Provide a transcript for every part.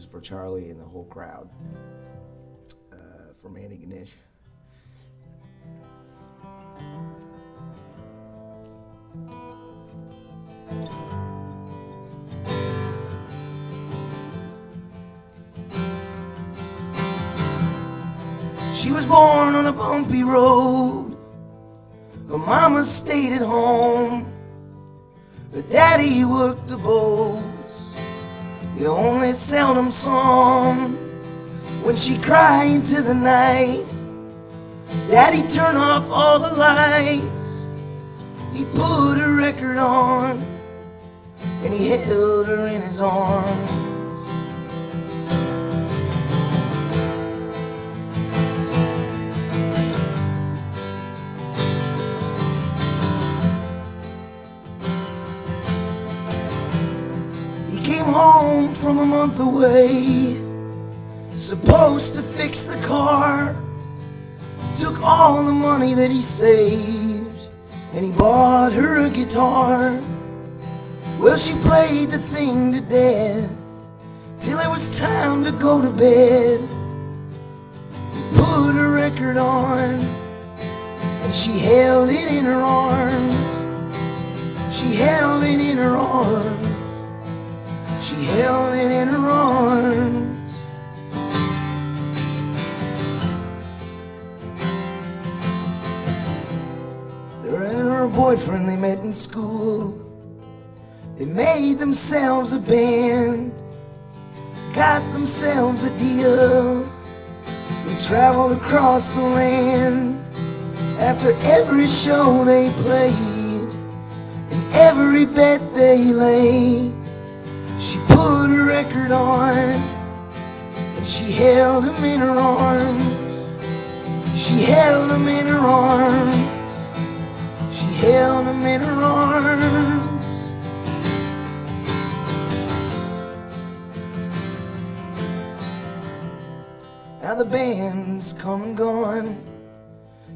is for Charlie and the whole crowd. For Manny Ganesh. She was born on a bumpy road. Her mama stayed at home. Her daddy worked the boats, the only seldom song. When she cried into the night, daddy turned off all the lights. He put her record on and he held her in his arms. He came home from a month away, supposed to fix the car. Took all the money that he saved and he bought her a guitar. Well, she played the thing to death till it was time to go to bed. He put her record on and she held it in her arms. She held it in her arms. She held it in her arms. Boyfriend they met in school, they made themselves a band, got themselves a deal. They traveled across the land. After every show they played and every bet they laid, she put her record on and she held him in her arms. She held him in her arms. She held him in her arms. Now the band's come and gone.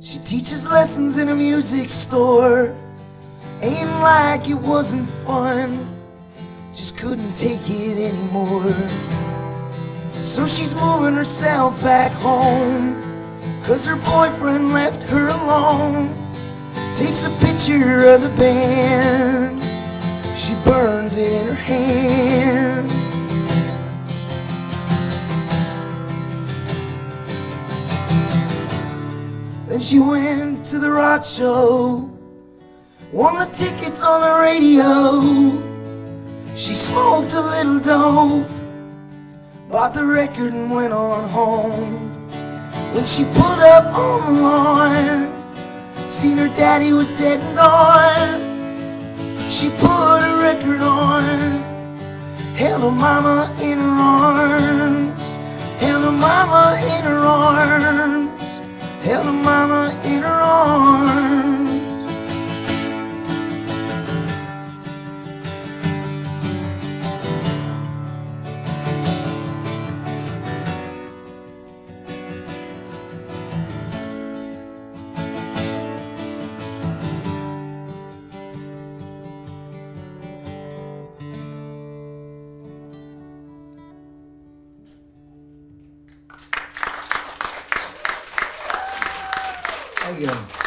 She teaches lessons in a music store. Ain't like it wasn't fun, just couldn't take it anymore. So she's moving herself back home, 'cause her boyfriend left her alone. Takes a picture of the band, she burns it in her hand. Then she went to the rock show, won the tickets on the radio. She smoked a little dope, bought the record and went on home. When she pulled up on the lawn, seen her daddy was dead and gone. She put her record on, held her mama in her arms, held her mama in her arms, held her mama in her thank you.